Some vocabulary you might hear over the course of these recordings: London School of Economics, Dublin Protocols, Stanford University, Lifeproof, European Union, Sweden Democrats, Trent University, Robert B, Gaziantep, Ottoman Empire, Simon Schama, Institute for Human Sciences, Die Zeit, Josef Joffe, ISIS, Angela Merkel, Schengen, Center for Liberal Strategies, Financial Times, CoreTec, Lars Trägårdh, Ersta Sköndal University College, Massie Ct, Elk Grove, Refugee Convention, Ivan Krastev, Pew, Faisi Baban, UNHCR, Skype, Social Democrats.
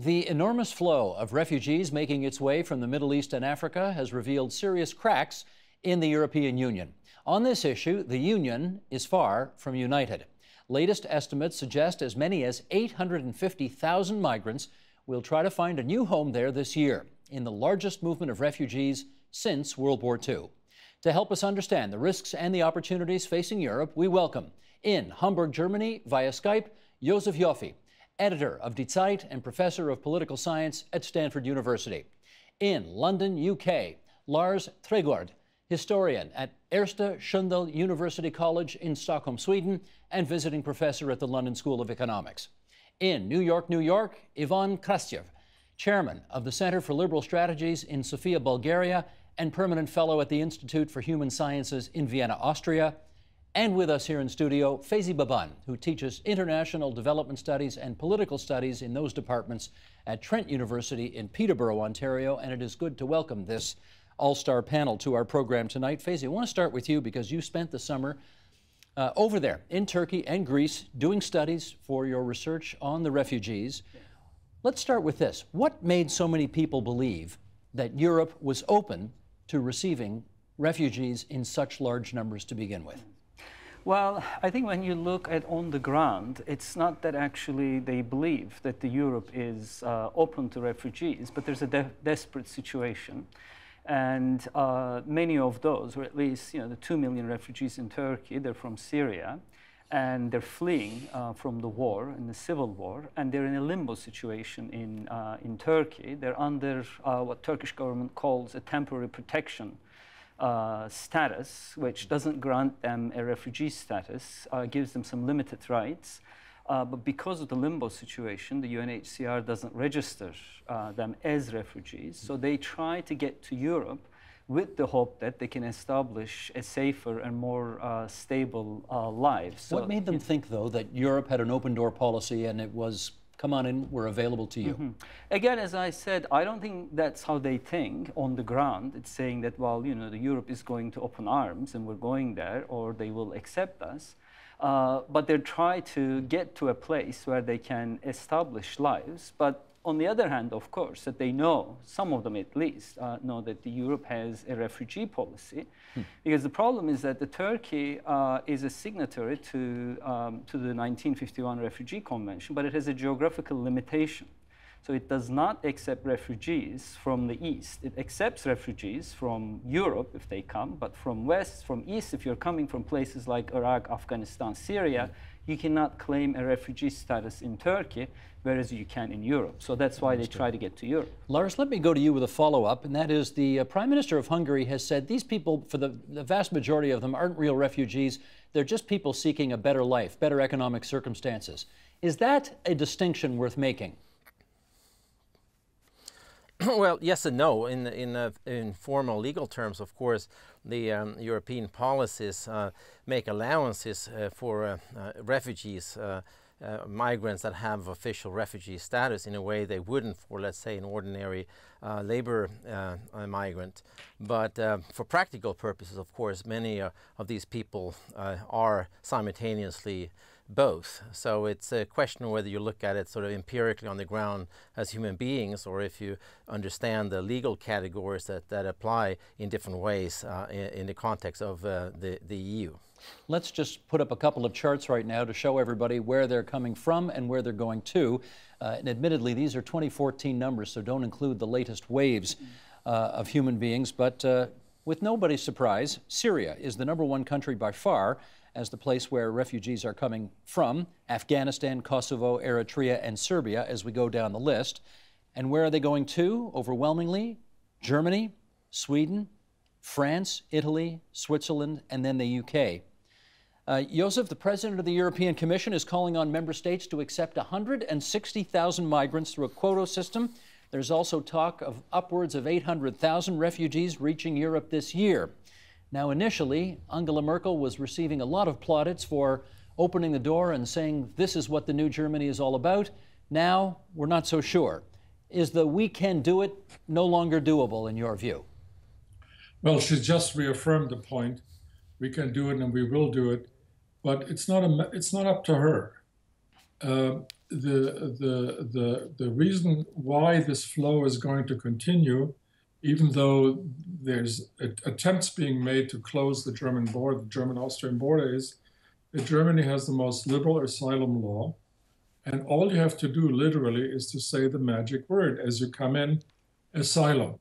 The enormous flow of refugees making its way from the Middle East and Africa has revealed serious cracks in the European Union. On this issue, the Union is far from united. Latest estimates suggest as many as 850,000 migrants will try to find a new home there this year, in the largest movement of refugees since World War II. To help us understand the risks and the opportunities facing Europe, we welcome, in Hamburg, Germany, via Skype, Josef Joffe, editor of Die Zeit and professor of political science at Stanford University. In London, UK, Lars Trägårdh, historian at Ersta Sköndal University College in Stockholm, Sweden, and visiting professor at the London School of Economics. In New York, New York, Ivan Krastev, chairman of the Center for Liberal Strategies in Sofia, Bulgaria, and permanent fellow at the Institute for Human Sciences in Vienna, Austria. And with us here in studio, Faisi Baban, who teaches international development studies and political studies in those departments at Trent University in Peterborough, Ontario. And it is good to welcome this all-star panel to our program tonight. Faisi, I want to start with you because you spent the summer over there in Turkey and Greece doing studies for your research on the refugees. Let's start with this. What made so many people believe that Europe was open to receiving refugees in such large numbers to begin with? Well, I think when you look at on the ground, it's not that actually they believe that the Europe is open to refugees, but there's a desperate situation. And many of those, or at least the 2 million refugees in Turkey, they're from Syria, and they're fleeing from the war and the civil war, and they're in a limbo situation in Turkey. They're under what Turkish government calls a temporary protection status, which doesn't grant them a refugee status, gives them some limited rights. But because of the limbo situation, the UNHCR doesn't register them as refugees. So they try to get to Europe with the hope that they can establish a safer and more stable life. So what made them think, though, that Europe had an open-door policy and it was, come on in, we're available to you? Again, as I said, I don't think that's how they think on the ground. It's saying that, well, the Europe is going to open arms and we're going there, or they will accept us. But they're trying to get to a place where they can establish lives. But on the other hand, of course, that they know, some of them at least, know that the Europe has a refugee policy. Because the problem is that the Turkey is a signatory to the 1951 Refugee Convention, but it has a geographical limitation. So it does not accept refugees from the East. It accepts refugees from Europe if they come, but from West, from East, if you're coming from places like Iraq, Afghanistan, Syria, you cannot claim a refugee status in Turkey, whereas you can in Europe. So that's why they try to get to Europe. Lars, let me go to you with a follow-up, and that is the Prime Minister of Hungary has said these people, for the vast majority of them, aren't real refugees. They're just people seeking a better life, better economic circumstances. Is that a distinction worth making? Well, yes and no. In formal legal terms, of course, the European policies make allowances for refugees, migrants that have official refugee status in a way they wouldn't for, let's say, an ordinary labor migrant. But for practical purposes, of course, many of these people are simultaneously both. So it's a question of whether you look at it sort of empirically on the ground as human beings, or if you understand the legal categories that apply in different ways in the context of the EU. Let's just put up a couple of charts right now to show everybody where they're coming from and where they're going to. And admittedly, these are 2014 numbers, so don't include the latest waves of human beings. But with nobody's surprise, Syria is the #1 country by far as the place where refugees are coming from, Afghanistan, Kosovo, Eritrea, and Serbia, as we go down the list. And where are they going to? Overwhelmingly, Germany, Sweden, France, Italy, Switzerland, and then the UK. Josef, the president of the European Commission is calling on member states to accept 160,000 migrants through a quota system. There's also talk of upwards of 800,000 refugees reaching Europe this year. Now, initially, Angela Merkel was receiving a lot of plaudits for opening the door and saying, this is what the new Germany is all about. Now, we're not so sure. Is the we can do it no longer doable in your view? Well, she's just reaffirmed the point. We can do it and we will do it, but it's not up to her. the reason why this flow is going to continue, even though there's attempts being made to close the German border, the German-Austrian border, is that Germany has the most liberal asylum law. And all you have to do literally is to say the magic word as you come in, asylum.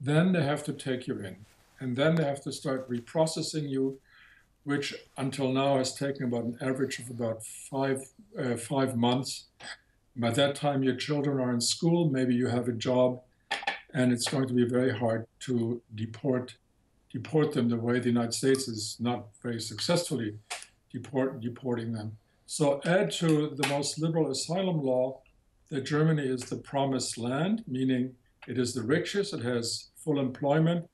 Then they have to take you in. And then they have to start reprocessing you, which until now has taken about an average of about five months. By that time, your children are in school, maybe you have a job, and it's going to be very hard to deport them the way the United States is not very successfully deporting them. So add to the most liberal asylum law that Germany is the promised land, meaning it is the richest, it has full employment,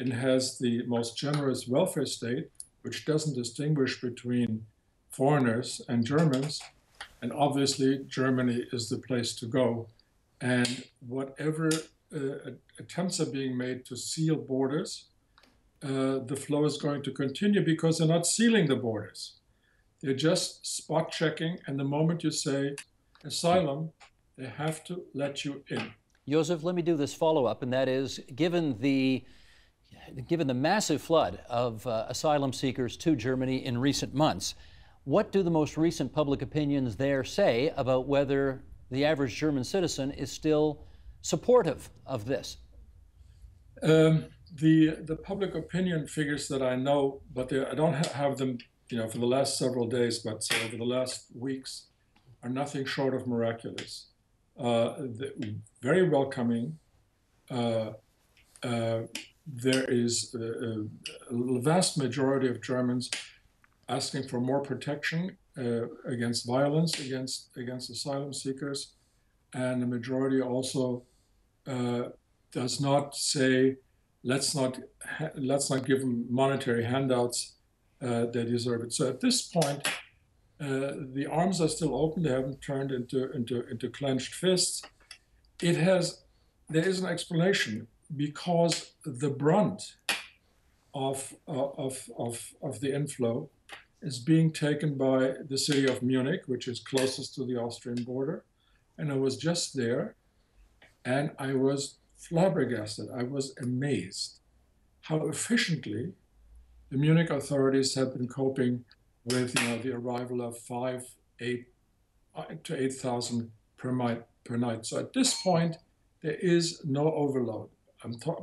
it has the most generous welfare state, which doesn't distinguish between foreigners and Germans. And obviously, Germany is the place to go. And whatever attempts are being made to seal borders, the flow is going to continue because they're not sealing the borders. They're just spot checking. And the moment you say asylum, they have to let you in. Josef, let me do this follow-up, and that is, given the massive flood of asylum seekers to Germany in recent months, what do the most recent public opinions there say about whether the average German citizen is still supportive of this? The public opinion figures that I know, but I don't have them, you know, for the last several days, but say over the last weeks, are nothing short of miraculous. Very welcoming. There is a vast majority of Germans asking for more protection against violence, against asylum seekers. And the majority also does not say, let's not give them monetary handouts, they deserve it. So at this point, the arms are still open. They haven't turned into clenched fists. There is an explanation, because the brunt of the inflow is being taken by the city of Munich, which is closest to the Austrian border. And I was just there, and I was flabbergasted. I was amazed how efficiently the Munich authorities have been coping with, you know, the arrival of 5,000 to 8,000 per night. So at this point, there is no overload.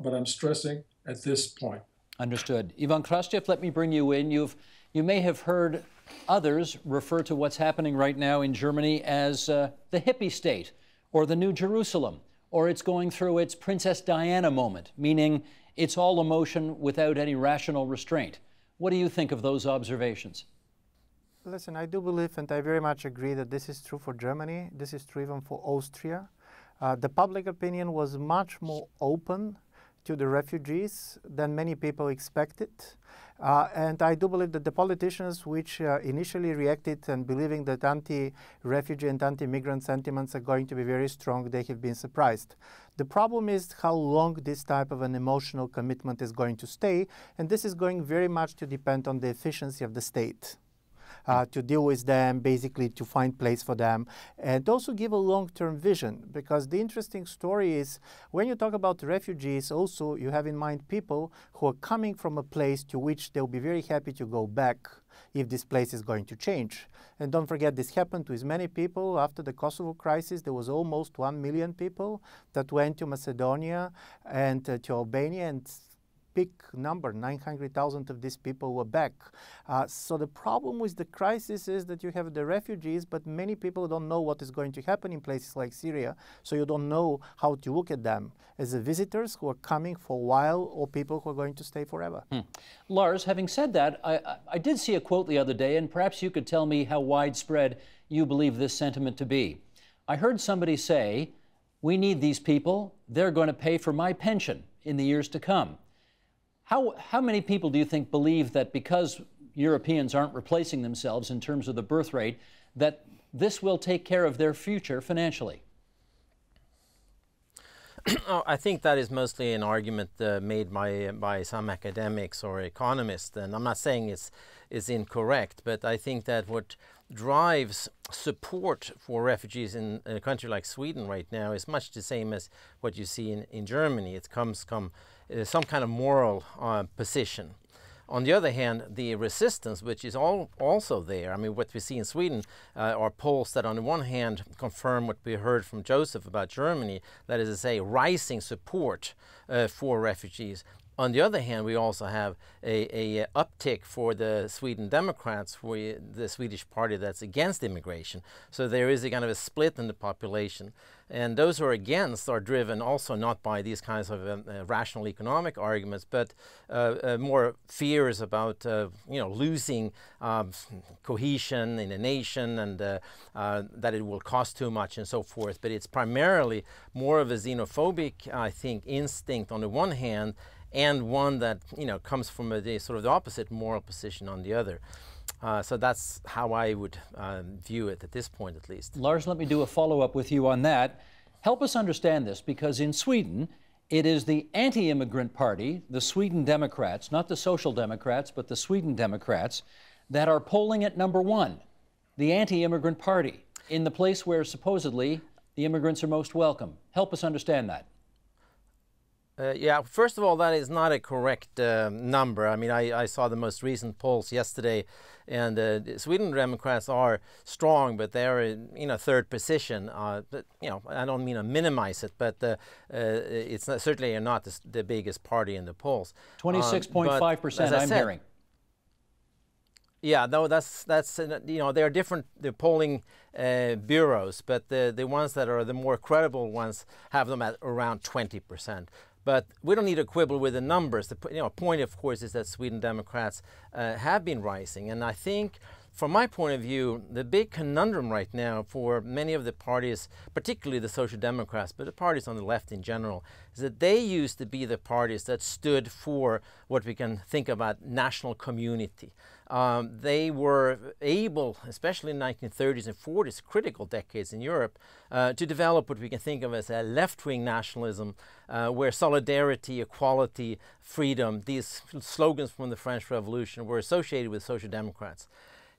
But I'm stressing at this point. Understood. Ivan Krastev, let me bring you in. You may have heard others refer to what's happening right now in Germany as the hippie state, or the New Jerusalem, or it's going through its Princess Diana moment, meaning it's all emotion without any rational restraint. What do you think of those observations? Listen, I do believe, and I very much agree, that this is true for Germany. This is true even for Austria. The public opinion was much more open to the refugees than many people expected. And I do believe that the politicians, which initially reacted and believing that anti-refugee and anti-migrant sentiments are going to be very strong, they have been surprised. The problem is how long this type of an emotional commitment is going to stay. And this is going very much to depend on the efficiency of the state. To deal with them, basically to find place for them, and also give a long-term vision. Because the interesting story is, when you talk about refugees, also you have in mind people who are coming from a place to which they'll be very happy to go back if this place is going to change. And don't forget, this happened with many people. After the Kosovo crisis, there was almost 1 million people that went to Macedonia and to Albania, and big number, 900,000 of these people were back. So the problem with the crisis is that you have the refugees, but many people don't know what is going to happen in places like Syria, so you don't know how to look at them as visitors who are coming for a while or people who are going to stay forever. Lars, having said that, I did see a quote the other day, and perhaps you could tell me how widespread you believe this sentiment to be. I heard somebody say, "We need these people. They're going to pay for my pension in the years to come." How many people do you think believe that because Europeans aren't replacing themselves in terms of the birth rate, that this will take care of their future financially? Oh, I think that is mostly an argument made by some academics or economists, and I'm not saying it's incorrect, but I think that what drives support for refugees in a country like Sweden right now is much the same as what you see in Germany. It comes from some kind of moral position. On the other hand, the resistance, which is also there, I mean, what we see in Sweden are polls that on the one hand confirm what we heard from Josef about Germany, that is to say, rising support for refugees. On the other hand, we also have a uptick for the Sweden Democrats, for the Swedish party that's against immigration. So there is a kind of a split in the population. And those who are against are driven also not by these kinds of rational economic arguments, but more fears about losing cohesion in a nation and that it will cost too much and so forth. But it's primarily more of a xenophobic, I think, instinct on the one hand, and one that comes from a sort of the opposite moral position on the other. So that's how I would view it at this point, at least. Lars, let me do a follow-up with you on that. Help us understand this, because in Sweden, it is the anti-immigrant party, the Sweden Democrats, not the Social Democrats, but the Sweden Democrats, that are polling at #1, the anti-immigrant party, in the place where supposedly the immigrants are most welcome. Help us understand that. Yeah, first of all, that is not a correct number. I mean, I saw the most recent polls yesterday, and the Sweden Democrats are strong, but they're in third position. But, I don't mean to minimize it, but it's not, certainly not the biggest party in the polls. 26.5%, I'm hearing. Yeah, no, that's there are different polling bureaus, but the ones that are the more credible ones have them at around 20%. But we don't need to quibble with the numbers. The point, of course, is that Sweden Democrats have been rising. And I think, from my point of view, the big conundrum right now for many of the parties, particularly the Social Democrats, but the parties on the left in general, is that they used to be the parties that stood for what we can think about national community. They were able, especially in the 1930s and 40s, critical decades in Europe, to develop what we can think of as a left-wing nationalism, where solidarity, equality, freedom, these slogans from the French Revolution were associated with Social Democrats.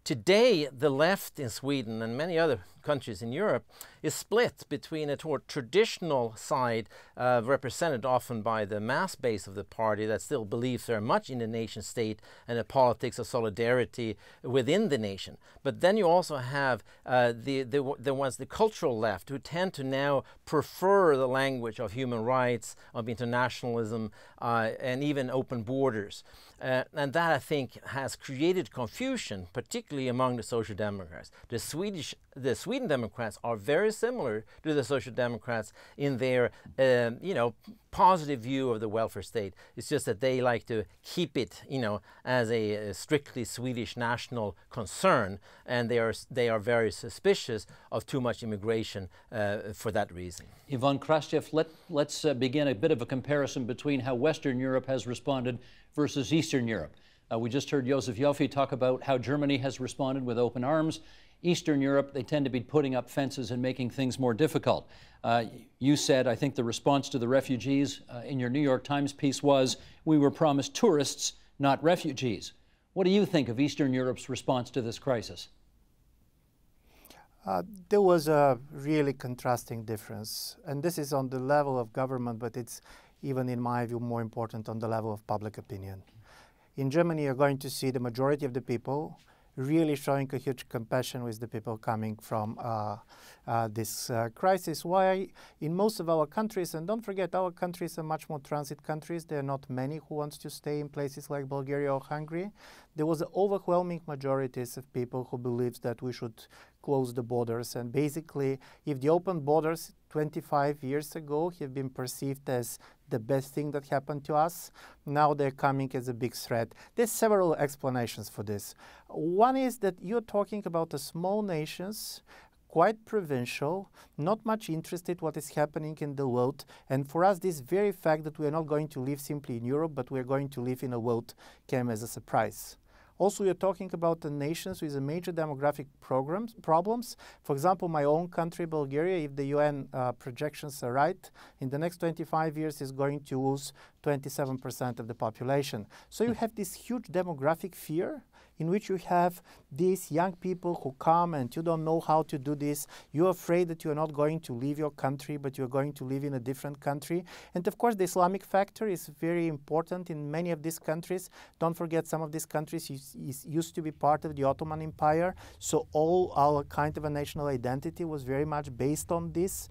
Today, the left in Sweden and many other countries in Europe is split between a traditional side represented often by the mass base of the party that still believes very much in the nation state and the politics of solidarity within the nation. But then you also have the cultural left, who tend to now prefer the language of human rights, of internationalism, and even open borders. And that, I think, has created confusion, particularly among the Social Democrats. The Sweden Democrats are very similar to the Social Democrats in their, positive view of the welfare state. It's just that they like to keep it, as a strictly Swedish national concern, and they are very suspicious of too much immigration for that reason. Ivan Krastev, let's begin a bit of a comparison between how Western Europe has responded versus Eastern Europe. We just heard Josef Joffe talk about how Germany has responded with open arms. Eastern Europe, they tend to be putting up fences and making things more difficult. You said, I think the response to the refugees in your New York Times piece was, we were promised tourists, not refugees. What do you think of Eastern Europe's response to this crisis? There was a really contrasting difference. And this is on the level of government, but it's even, in my view, more important on the level of public opinion. In Germany, you're going to see the majority of the people really showing a huge compassion with the people coming from this crisis. Why in most of our countries, and don't forget our countries are much more transit countries, there are not many who want to stay in places like Bulgaria or Hungary, there was an overwhelming majorities of people who believes that we should close the borders. And basically, if the open borders 25 years ago have been perceived as the best thing that happened to us, now they're coming as a big threat. There's several explanations for this. One is that you're talking about the small nations, quite provincial, not much interested what is happening in the world. And for us, this very fact that we're not going to live simply in Europe, but we're going to live in a world came as a surprise. Also, you're talking about the nations with a major demographic problems. For example, my own country, Bulgaria, if the UN projections are right, in the next 25 years is going to lose 27% of the population. So you have this huge demographic fear, in which you have these young people who come and you don't know how to do this. You're afraid that you're not going to leave your country, but you're going to live in a different country. And of course, the Islamic factor is very important in many of these countries. Don't forget, some of these countries used to be part of the Ottoman Empire. So all our kind of a national identity was very much based on this.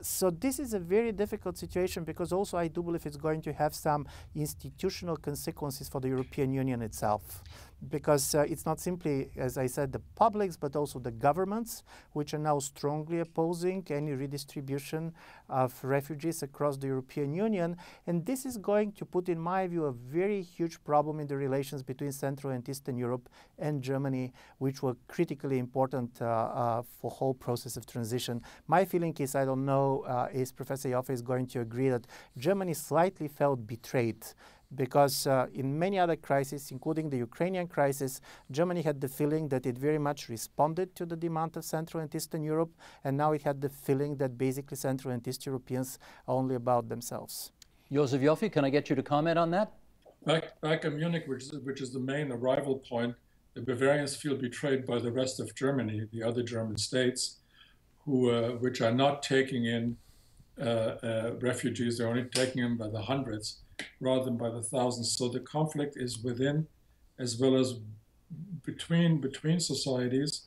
So this is a very difficult situation, because also I do believe it's going to have some institutional consequences for the European Union itself. Because it's not simply, as I said, the publics, but also the governments, which are now strongly opposing any redistribution of refugees across the European Union. And this is going to put, in my view, a very huge problem in the relations between Central and Eastern Europe and Germany, which were critically important for the whole process of transition. My feeling is, I don't know, is Professor Joffe is going to agree that Germany slightly felt betrayed. Because in many other crises, including the Ukrainian crisis, Germany had the feeling that it very much responded to the demand of Central and Eastern Europe, and now it had the feeling that basically Central and East Europeans are only about themselves. Josef Joffe, can I get you to comment on that? Back in Munich, which is the main arrival point, the Bavarians feel betrayed by the rest of Germany, the other German states, who, which are not taking in refugees. They're only taking in by the hundreds, rather than by the thousands. So the conflict is within as well as between societies.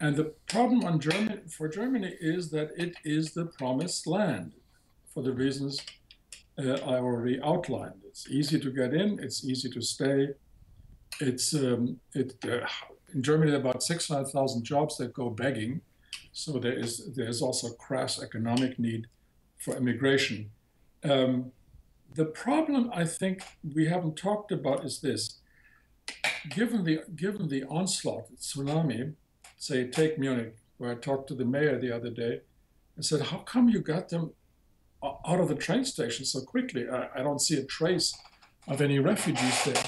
And the problem on Germany is that it is the promised land for the reasons I already outlined. It's easy to get in, it's easy to stay. It's, in Germany, there are about 600,000 jobs that go begging. So there is also crass economic need for immigration. The problem I think we haven't talked about is this. Given the onslaught, the tsunami, say take Munich, where I talked to the mayor the other day and said, how come you got them out of the train station so quickly? I don't see a trace of any refugees there.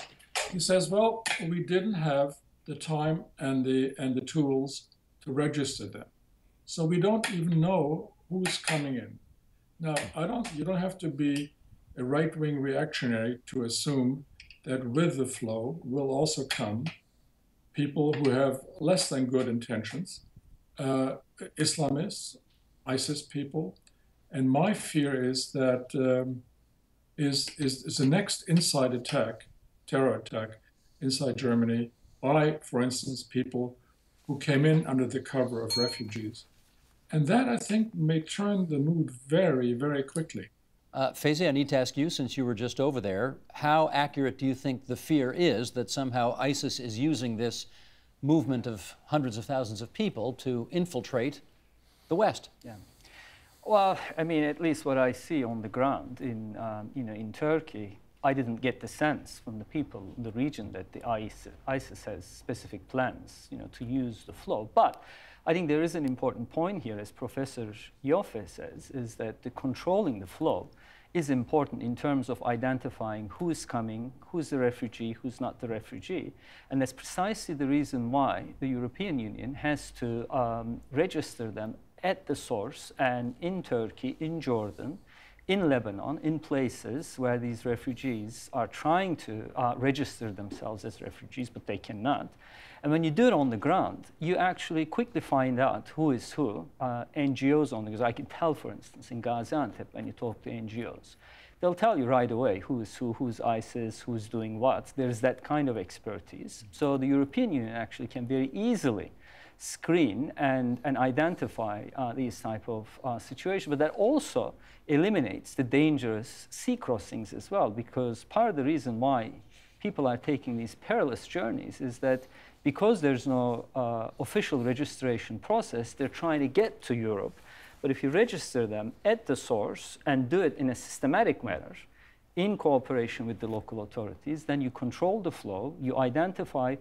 He says, well, we didn't have the time and the tools to register them. So we don't even know who's coming in. Now, you don't have to be a right-wing reactionary to assume that with the flow will also come people who have less than good intentions, Islamists, ISIS people. And my fear is that is the next inside attack, terror attack inside Germany by, for instance, people who came in under the cover of refugees. And that, I think, may turn the mood very, very quickly. Faisi, I need to ask you, since you were just over there, how accurate do you think the fear is that somehow ISIS is using this movement of hundreds of thousands of people to infiltrate the West? Yeah. Well, I mean, at least what I see on the ground in, you know, in Turkey, I didn't get the sense from the people in the region that the ISIS has specific plans, you know, to use the flow. But I think there is an important point here, as Professor Joffe says, is that the controlling the flow is important in terms of identifying who is coming, who's the refugee, who's not the refugee. And that's precisely the reason why the European Union has to register them at the source and in Turkey, in Jordan, in Lebanon, in places where these refugees are trying to register themselves as refugees, but they cannot. And when you do it on the ground, you actually quickly find out who is who. NGOs on the ground, I can tell, for instance, in Gaziantep, when you talk to NGOs, they'll tell you right away who is who, who's ISIS, who's doing what. There's that kind of expertise. So the European Union actually can very easily screen and identify these type of situations. But that also eliminates the dangerous sea crossings as well, because part of the reason why people are taking these perilous journeys is that because there's no official registration process, they're trying to get to Europe. But if you register them at the source and do it in a systematic manner, in cooperation with the local authorities, then you control the flow, you identify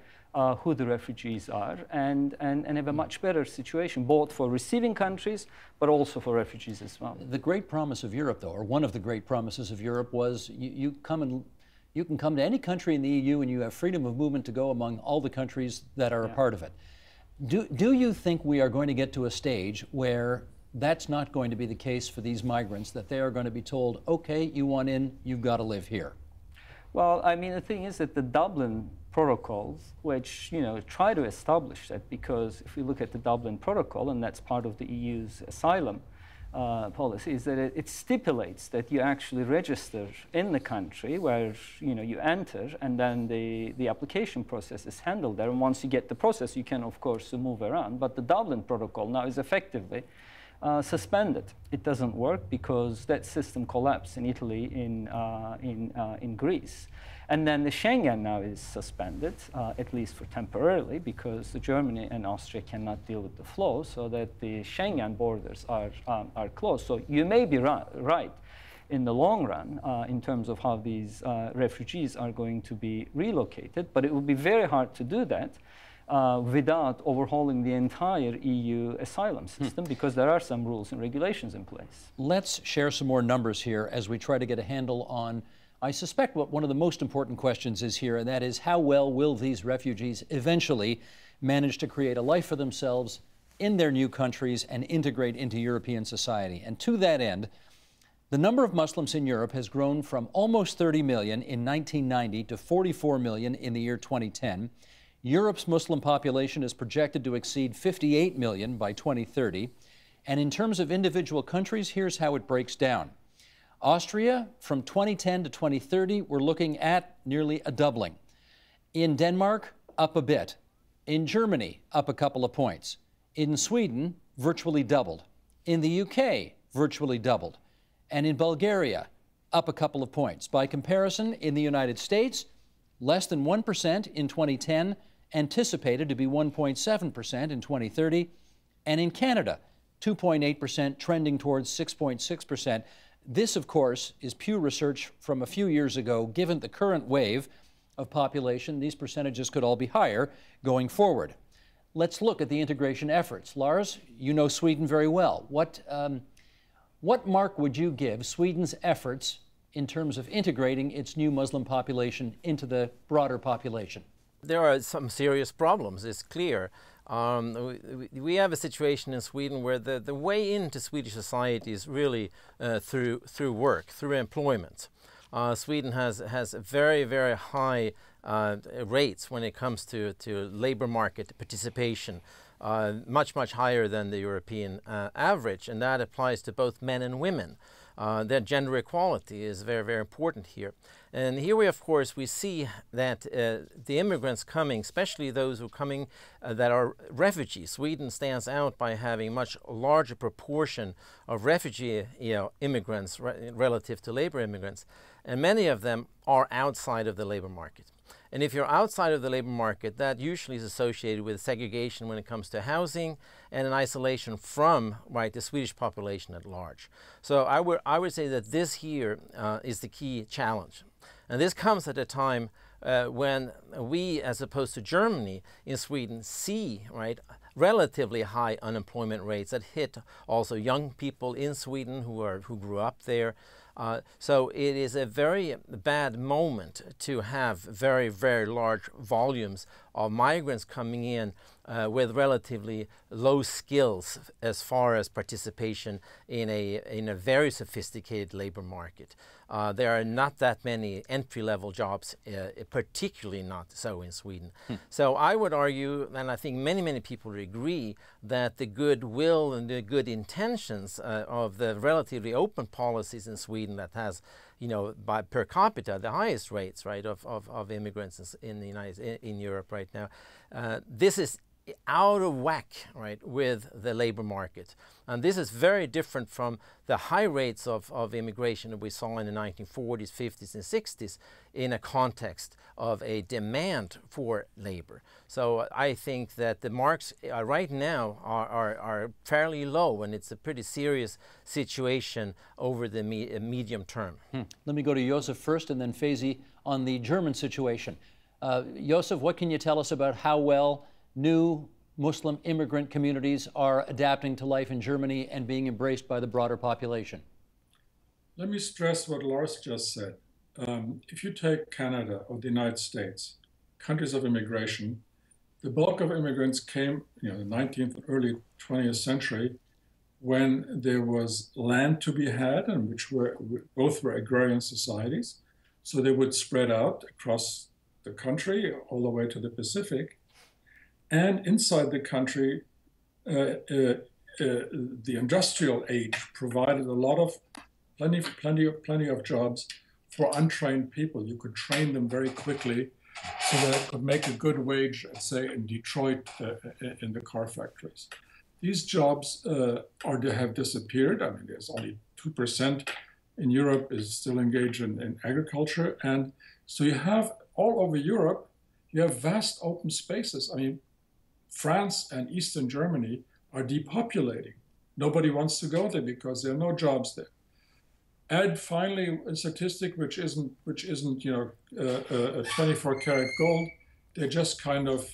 who the refugees are, and have a much better situation, both for receiving countries, but also for refugees as well. The great promise of Europe, though, or one of the great promises of Europe, was you can come to any country in the EU and you have freedom of movement to go among all the countries that are a part of it. Do you think we are going to get to a stage where that's not going to be the case for these migrants, that they are going to be told, okay, you want in, you've got to live here? Well, I mean, the thing is that the Dublin Protocols, which, you know, try to establish that, because if we look at the Dublin Protocol, and that's part of the EU's asylum policy, is that it stipulates that you actually register in the country where, you know, you enter, and then the application process is handled there. And once you get the process, you can, of course, move around. But the Dublin Protocol now is effectively suspended. It doesn't work because that system collapsed in Italy, in Greece. And then the Schengen now is suspended, at least for temporarily, because Germany and Austria cannot deal with the flow, so that the Schengen borders are closed. So you may be right in the long run in terms of how these refugees are going to be relocated, but it will be very hard to do that without overhauling the entire EU asylum system, because there are some rules and regulations in place. Let's share some more numbers here as we try to get a handle on, I suspect, what one of the most important questions is here, and that is, how well will these refugees eventually manage to create a life for themselves in their new countries and integrate into European society? And to that end, the number of Muslims in Europe has grown from almost 30 million in 1990 to 44 million in the year 2010. Europe's Muslim population is projected to exceed 58 million by 2030. And in terms of individual countries, here's how it breaks down. Austria, from 2010 to 2030, we're looking at nearly a doubling. In Denmark, up a bit. In Germany, up a couple of points. In Sweden, virtually doubled. In the UK, virtually doubled. And in Bulgaria, up a couple of points. By comparison, in the United States, less than 1% in 2010, anticipated to be 1.7% in 2030, and in Canada, 2.8%, trending towards 6.6%. This, of course, is Pew research from a few years ago. Given the current wave of population, these percentages could all be higher going forward. Let's look at the integration efforts. Lars, you know Sweden very well. What mark would you give Sweden's efforts in terms of integrating its new Muslim population into the broader population? There are some serious problems, it's clear. We have a situation in Sweden where the way into Swedish society is really through work, through employment. Sweden has very, very high rates when it comes to labor market participation, much, much higher than the European average, and that applies to both men and women. Their gender equality is very, very important here. And here we, of course, we see that the immigrants coming, especially those who are coming that are refugees. Sweden stands out by having much larger proportion of refugee immigrants relative to labor immigrants. And many of them are outside of the labor market. And if you're outside of the labor market, that usually is associated with segregation when it comes to housing and an isolation from, right, the Swedish population at large. So I would say that this here is the key challenge. And this comes at a time when we, as opposed to Germany, in Sweden see, right, relatively high unemployment rates that hit also young people in Sweden who grew up there. So it is a very bad moment to have very, very large volumes of migrants coming in with relatively low skills as far as participation in a very sophisticated labor market. There are not that many entry-level jobs, particularly not so in Sweden. So I would argue, and I think many, many people would agree, that the goodwill and the good intentions of the relatively open policies in Sweden that has, you know, by per capita, the highest rates, right, of immigrants in Europe right now. This is out of whack, right, with the labor market. And this is very different from the high rates of immigration that we saw in the 1940s, 50s, and 60s in a context of a demand for labor. So I think that the marks right now are fairly low, and it's a pretty serious situation over the medium term. Let me go to Josef first, and then Faisi on the German situation. Josef, what can you tell us about how well new Muslim immigrant communities are adapting to life in Germany and being embraced by the broader population? Let me stress what Lars just said. If you take Canada or the United States, countries of immigration, the bulk of immigrants came, you know, the 19th and early 20th century, when there was land to be had, and which were both were agrarian societies. So they would spread out across the country all the way to the Pacific. And inside the country, the industrial age provided a lot of plenty of jobs for untrained people. You could train them very quickly so that it could make a good wage, say, in Detroit in the car factories. These jobs have disappeared. I mean, there's only 2% in Europe is still engaged in agriculture. And so you have all over Europe, you have vast open spaces. I mean, France and Eastern Germany are depopulating. Nobody wants to go there because there are no jobs there. Add finally a statistic which isn't you know 24-karat gold. They're just kind of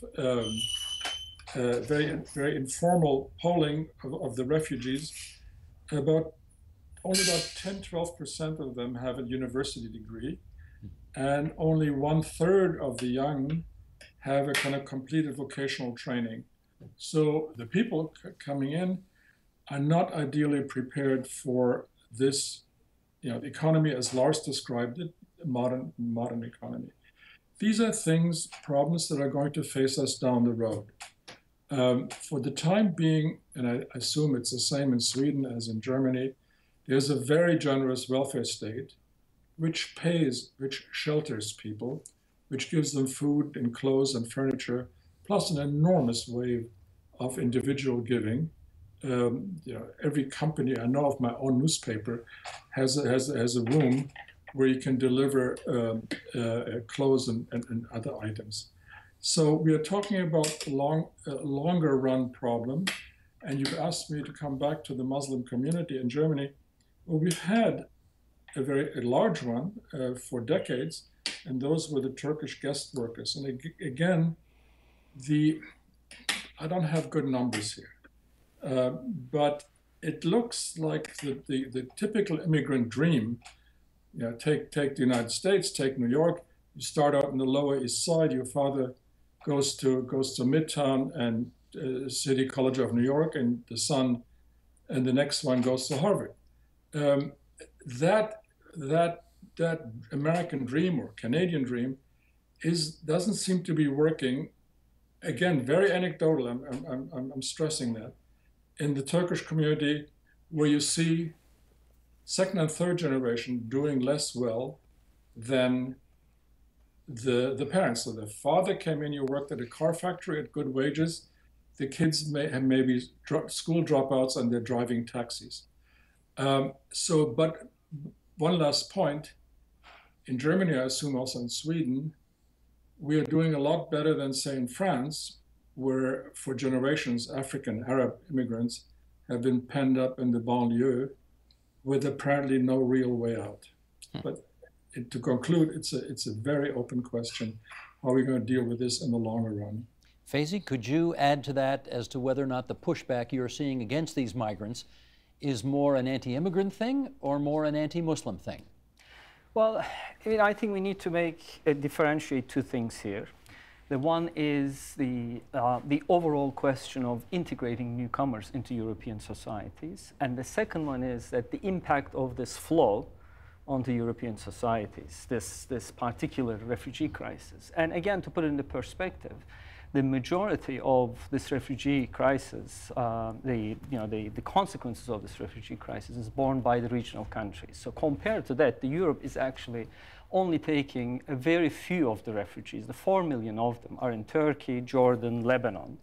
very informal polling of the refugees. Only about 10–12% of them have a university degree, and only 1/3 of the young have a kind of completed vocational training. So the people coming in are not ideally prepared for this, you know, the economy as Lars described it, modern economy. These are things, problems that are going to face us down the road. For the time being, and I assume it's the same in Sweden as in Germany, there's a very generous welfare state which pays, which shelters people, which gives them food and clothes and furniture, plus an enormous wave of individual giving. You know, every company I know of, my own newspaper, has a room where you can deliver clothes and other items. So we are talking about a longer run problem. And you've asked me to come back to the Muslim community in Germany. Well, we've had a large one for decades, and those were the Turkish guest workers. And again, I don't have good numbers here. But it looks like the typical immigrant dream, you know, take the United States, take New York, you start out in the Lower East Side, your father goes to Midtown and City College of New York, and the son and the next one goes to Harvard. That American dream or Canadian dream doesn't seem to be working. Again, very anecdotal, I'm stressing that, in the Turkish community where you see second and third generation doing less well than the parents. So the father came in, you worked at a car factory at good wages, the kids may be school dropouts and they're driving taxis. But one last point, in Germany, I assume also in Sweden, we are doing a lot better than, say, in France, where for generations African Arab immigrants have been penned up in the banlieue with apparently no real way out. But to conclude, it's a very open question. How are we going to deal with this in the longer run? Faisi, could you add to that as to whether or not the pushback you're seeing against these migrants is more an anti-immigrant thing or more an anti-Muslim thing? Well, I mean, I think we need to differentiate two things here. The one is the overall question of integrating newcomers into European societies, and the second one is that the impact of this flow onto European societies, this particular refugee crisis. And again, to put it into perspective, the majority of this refugee crisis, the consequences of this refugee crisis is borne by the regional countries. So compared to that, Europe is actually only taking a very few of the refugees. The 4 million of them are in Turkey, Jordan, Lebanon.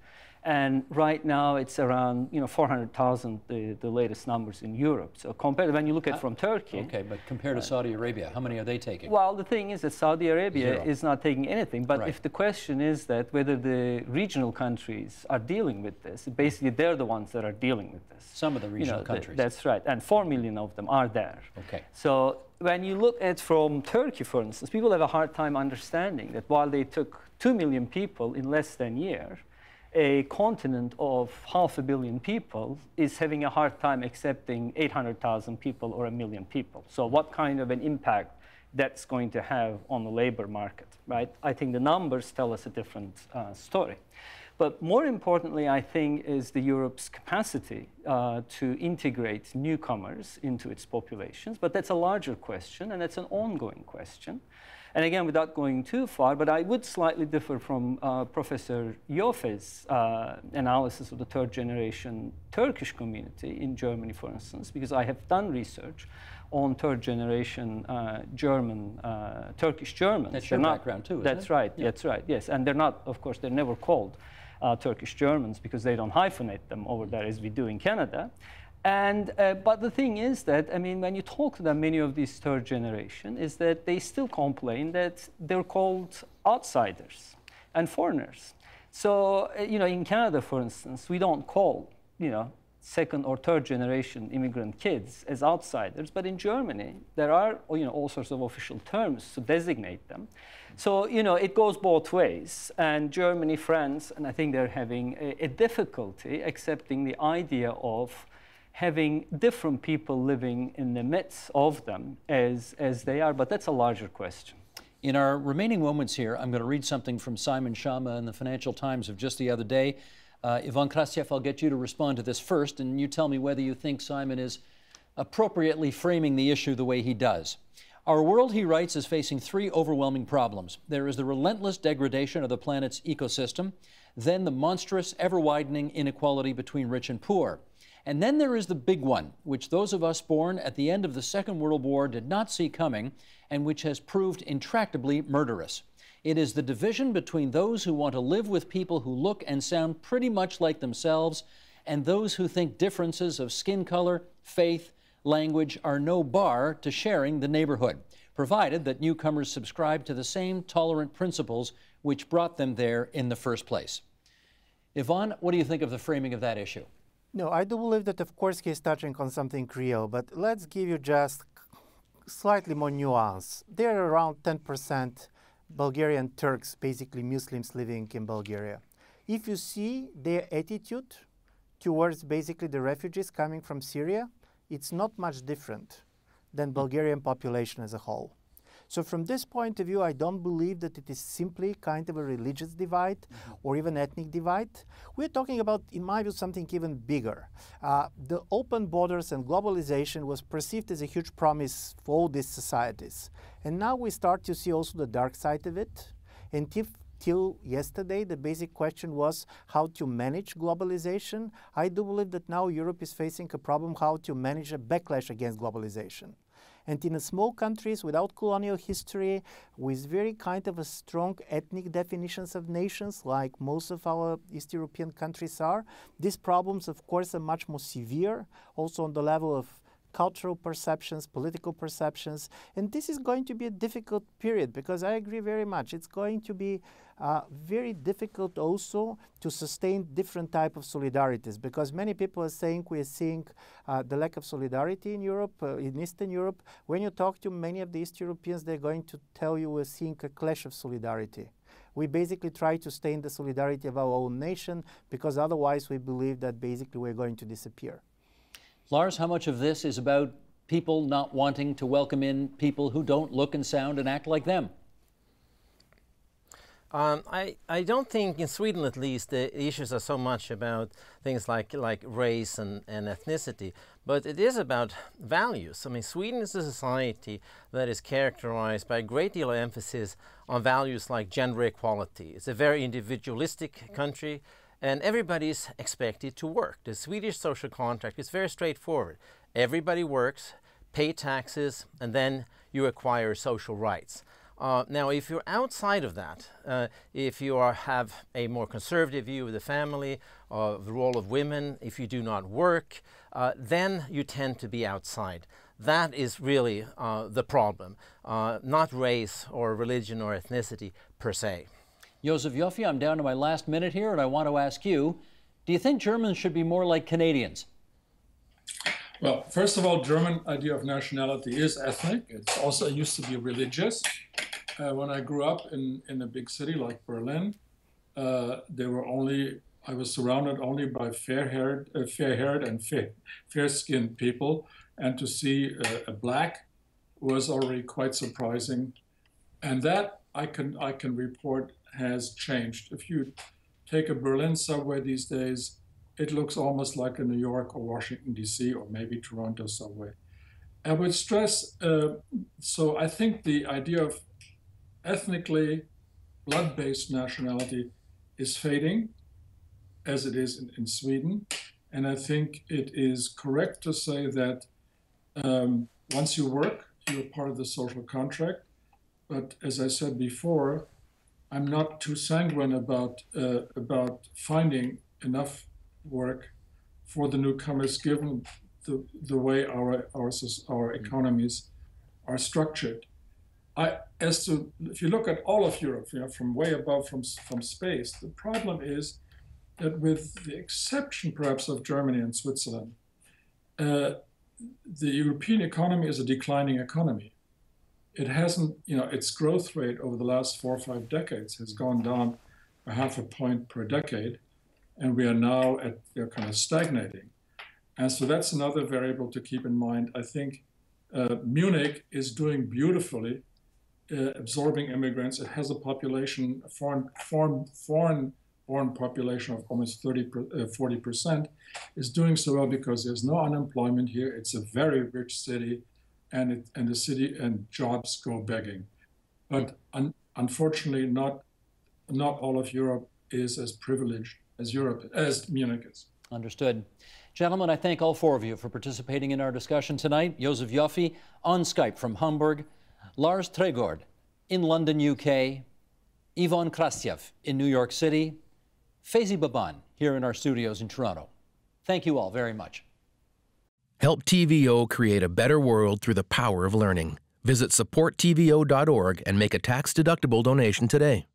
And right now it's around 400,000, the latest numbers in Europe. So compared, when you look at from Turkey. Okay, but compared to Saudi Arabia, how many are they taking? Well, the thing is that Saudi Arabia is not taking anything. But if the question is that whether the regional countries are dealing with this, basically they're the ones that are dealing with this. Some of the regional countries. That's right, and 4 million of them are there. Okay. So when you look at from Turkey, for instance, people have a hard time understanding that while they took 2 million people in less than a year, a continent of 500 million people is having a hard time accepting 800,000 people or 1 million people. So what kind of an impact that's going to have on the labor market, right? I think the numbers tell us a different story. But more importantly, I think, is the Europe's capacity to integrate newcomers into its populations. But that's a larger question, and that's an ongoing question. And again, without going too far, but I would slightly differ from Professor Joffe's analysis of the third-generation Turkish community in Germany, for instance, because I have done research on third-generation Turkish Germans. That's your background too, isn't it? That's right, yeah. That's right, yes. And they're not, of course, they're never called Turkish Germans because they don't hyphenate them over there as we do in Canada. And, but the thing is that, I mean, when you talk to them, many of these third generation, is that they still complain that they're called outsiders and foreigners. So, you know, in Canada, for instance, we don't call, you know, second or third generation immigrant kids as outsiders, but in Germany, there are, you know, all sorts of official terms to designate them. So, you know, it goes both ways, and Germany, France, and I think they're having a difficulty accepting the idea of having different people living in the midst of them as they are, but that's a larger question. In our remaining moments here, I'm going to read something from Simon Schama in the Financial Times of just the other day. Ivan Krastev, I'll get you to respond to this first, and you tell me whether you think Simon is appropriately framing the issue the way he does. Our world, he writes, is facing three overwhelming problems. There is the relentless degradation of the planet's ecosystem, then the monstrous, ever-widening inequality between rich and poor. And then there is the big one, which those of us born at the end of the Second World War did not see coming, and which has proved intractably murderous. It is the division between those who want to live with people who look and sound pretty much like themselves, and those who think differences of skin color, faith, language are no bar to sharing the neighborhood, provided that newcomers subscribe to the same tolerant principles which brought them there in the first place. Ivan, what do you think of the framing of that issue? No, I do believe that, of course, he's touching on something real, but let's give you just slightly more nuance. There are around 10% Bulgarian Turks, basically Muslims, living in Bulgaria. If you see their attitude towards basically the refugees coming from Syria, it's not much different than Bulgarian population as a whole. So from this point of view, I don't believe that it is simply kind of a religious divide or even ethnic divide. We're talking about, in my view, something even bigger. The open borders and globalization was perceived as a huge promise for all these societies. And now we start to see also the dark side of it. And if till yesterday, the basic question was how to manage globalization, I do believe that now Europe is facing a problem how to manage a backlash against globalization. And in small countries without colonial history, with very kind of a strong ethnic definitions of nations, like most of our East European countries are, these problems, of course, are much more severe, also on the level of cultural perceptions, political perceptions. And this is going to be a difficult period, because I agree very much. It's going to be very difficult also to sustain different type of solidarities, because many people are saying we are seeing the lack of solidarity in Europe, in Eastern Europe. When you talk to many of the East Europeans, they're going to tell you we're seeing a clash of solidarity. We basically try to stay in the solidarity of our own nation, because otherwise we believe that basically we're going to disappear. Lars, how much of this is about people not wanting to welcome in people who don't look and sound and act like them? I don't think, in Sweden at least, the issues are so much about things like race and ethnicity, but it is about values. I mean, Sweden is a society that is characterized by a great deal of emphasis on values like gender equality. It's a very individualistic country, and everybody's expected to work. The Swedish social contract is very straightforward. Everybody works, pay taxes, and then you acquire social rights. Now, if you're outside of that, if you have a more conservative view of the family, of the role of women, if you do not work, then you tend to be outside. That is really the problem, not race or religion or ethnicity per se. Josef Joffe, I'm down to my last minute here, and I want to ask you, do you think Germans should be more like Canadians? Well, first of all, German idea of nationality is ethnic. It's also used to be religious. When I grew up in a big city like Berlin, I was surrounded only by fair-haired and fair-skinned people, and to see a black was already quite surprising. And that I can report has changed. If you take a Berlin subway these days, it looks almost like a New York or Washington, D.C., or maybe Toronto subway. I would stress, so I think the idea of ethnically blood-based nationality is fading, as it is in Sweden. And I think it is correct to say that once you work, you're part of the social contract. But as I said before, I'm not too sanguine about finding enough work for the newcomers, given the way our economies are structured. If you look at all of Europe, you know, from way above, from space, the problem is that, with the exception perhaps of Germany and Switzerland, the European economy is a declining economy. It hasn't, you know, its growth rate over the last 4 or 5 decades has gone down by ½ a point per decade, and we are now at, you know, kind of stagnating. And so that's another variable to keep in mind. I think Munich is doing beautifully, absorbing immigrants. It has a population, a foreign-born population of almost 40%. Is doing so well because there's no unemployment here. It's a very rich city, and the city and jobs go begging. But unfortunately, not all of Europe is as privileged as Munich is. Understood. Gentlemen, I thank all 4 of you for participating in our discussion tonight. Josef Joffe on Skype from Hamburg, Lars Trägårdh in London, UK, Ivan Krastev in New York City, Faisi Baban here in our studios in Toronto. Thank you all very much. Help TVO create a better world through the power of learning. Visit supporttvo.org and make a tax-deductible donation today.